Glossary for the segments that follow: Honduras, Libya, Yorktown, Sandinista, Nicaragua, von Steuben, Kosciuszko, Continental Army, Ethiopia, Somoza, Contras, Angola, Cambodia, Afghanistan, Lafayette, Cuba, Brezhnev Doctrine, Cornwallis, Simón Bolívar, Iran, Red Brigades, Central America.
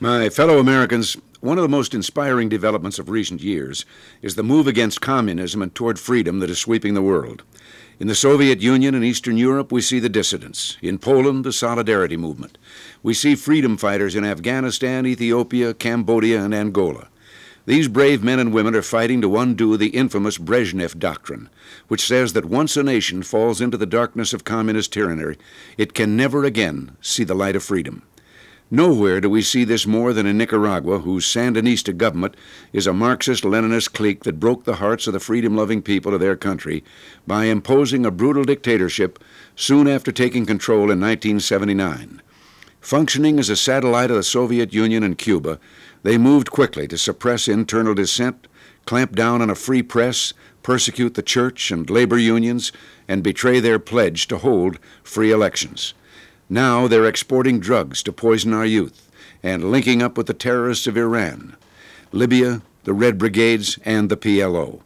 My fellow Americans, one of the most inspiring developments of recent years is the move against communism and toward freedom that is sweeping the world. In the Soviet Union and Eastern Europe, we see the dissidents. In Poland, the Solidarity Movement. We see freedom fighters in Afghanistan, Ethiopia, Cambodia, and Angola. These brave men and women are fighting to undo the infamous Brezhnev Doctrine, which says that once a nation falls into the darkness of communist tyranny, it can never again see the light of freedom. Nowhere do we see this more than in Nicaragua, whose Sandinista government is a Marxist-Leninist clique that broke the hearts of the freedom-loving people of their country by imposing a brutal dictatorship soon after taking control in 1979. Functioning as a satellite of the Soviet Union and Cuba, they moved quickly to suppress internal dissent, clamp down on a free press, persecute the church and labor unions, and betray their pledge to hold free elections. Now they're exporting drugs to poison our youth and linking up with the terrorists of Iran, Libya, the Red Brigades, and the PLO.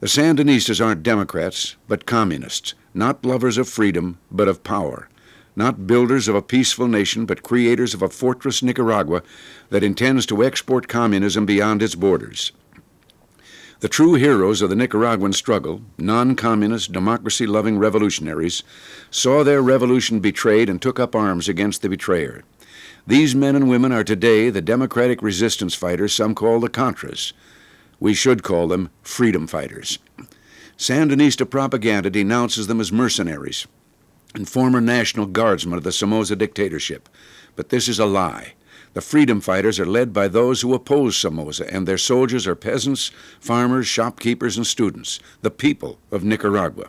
The Sandinistas aren't Democrats, but communists, not lovers of freedom, but of power, not builders of a peaceful nation, but creators of a fortress Nicaragua that intends to export communism beyond its borders. The true heroes of the Nicaraguan struggle, non-communist, democracy-loving revolutionaries, saw their revolution betrayed and took up arms against the betrayer. These men and women are today the democratic resistance fighters some call the Contras. We should call them freedom fighters. Sandinista propaganda denounces them as mercenaries and former National Guardsmen of the Somoza dictatorship. But this is a lie. The freedom fighters are led by those who oppose Somoza, and their soldiers are peasants, farmers, shopkeepers, and students, the people of Nicaragua.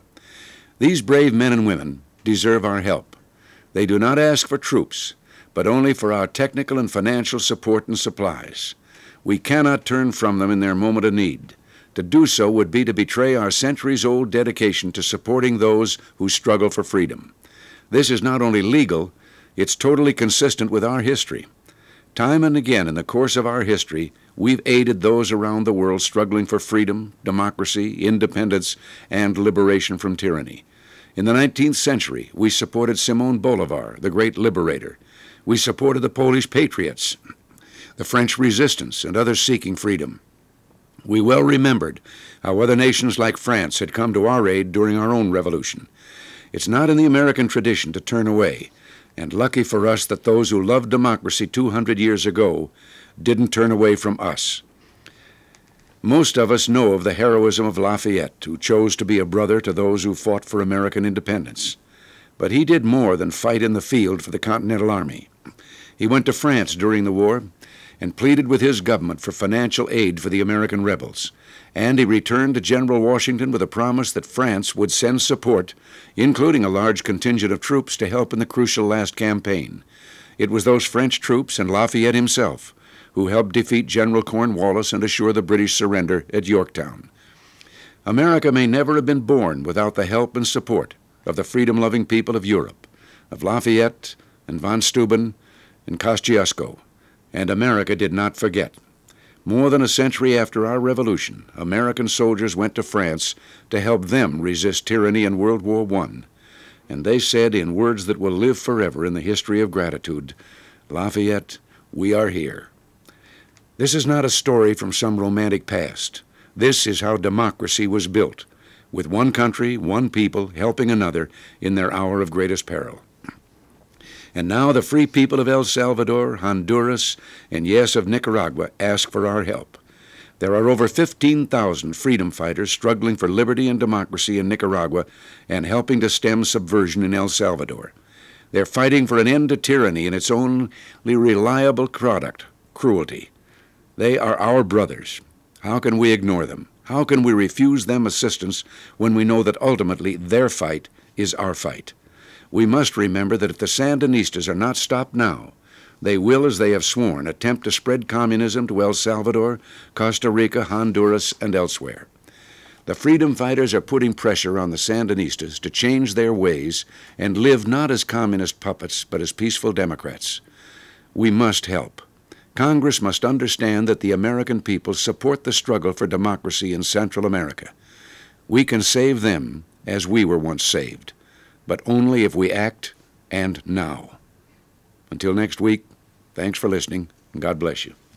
These brave men and women deserve our help. They do not ask for troops, but only for our technical and financial support and supplies. We cannot turn from them in their moment of need. To do so would be to betray our centuries-old dedication to supporting those who struggle for freedom. This is not only legal, it's totally consistent with our history. Time and again in the course of our history, we've aided those around the world struggling for freedom, democracy, independence, and liberation from tyranny. In the 19th century, we supported Simón Bolívar, the great liberator. We supported the Polish patriots, the French resistance, and others seeking freedom. We well remembered how other nations like France had come to our aid during our own revolution. It's not in the American tradition to turn away. And lucky for us that those who loved democracy 200 years ago didn't turn away from us. Most of us know of the heroism of Lafayette, who chose to be a brother to those who fought for American independence. But he did more than fight in the field for the Continental Army. He went to France during the war and pleaded with his government for financial aid for the American rebels. And he returned to General Washington with a promise that France would send support, including a large contingent of troops, to help in the crucial last campaign. It was those French troops and Lafayette himself who helped defeat General Cornwallis and assure the British surrender at Yorktown. America may never have been born without the help and support of the freedom-loving people of Europe, of Lafayette and von Steuben and Kosciuszko, and America did not forget. More than a century after our revolution, American soldiers went to France to help them resist tyranny in World War I. And they said in words that will live forever in the history of gratitude, "Lafayette, we are here." This is not a story from some romantic past. This is how democracy was built, with one country, one people, helping another in their hour of greatest peril. And now the free people of El Salvador, Honduras, and yes, of Nicaragua ask for our help. There are over 15,000 freedom fighters struggling for liberty and democracy in Nicaragua and helping to stem subversion in El Salvador. They're fighting for an end to tyranny in its only reliable product, cruelty. They are our brothers. How can we ignore them? How can we refuse them assistance when we know that ultimately their fight is our fight? We must remember that if the Sandinistas are not stopped now, they will, as they have sworn, attempt to spread communism to El Salvador, Costa Rica, Honduras, and elsewhere. The freedom fighters are putting pressure on the Sandinistas to change their ways and live not as communist puppets, but as peaceful Democrats. We must help. Congress must understand that the American people support the struggle for democracy in Central America. We can save them as we were once saved, but only if we act, and now. Until next week, thanks for listening. God bless you.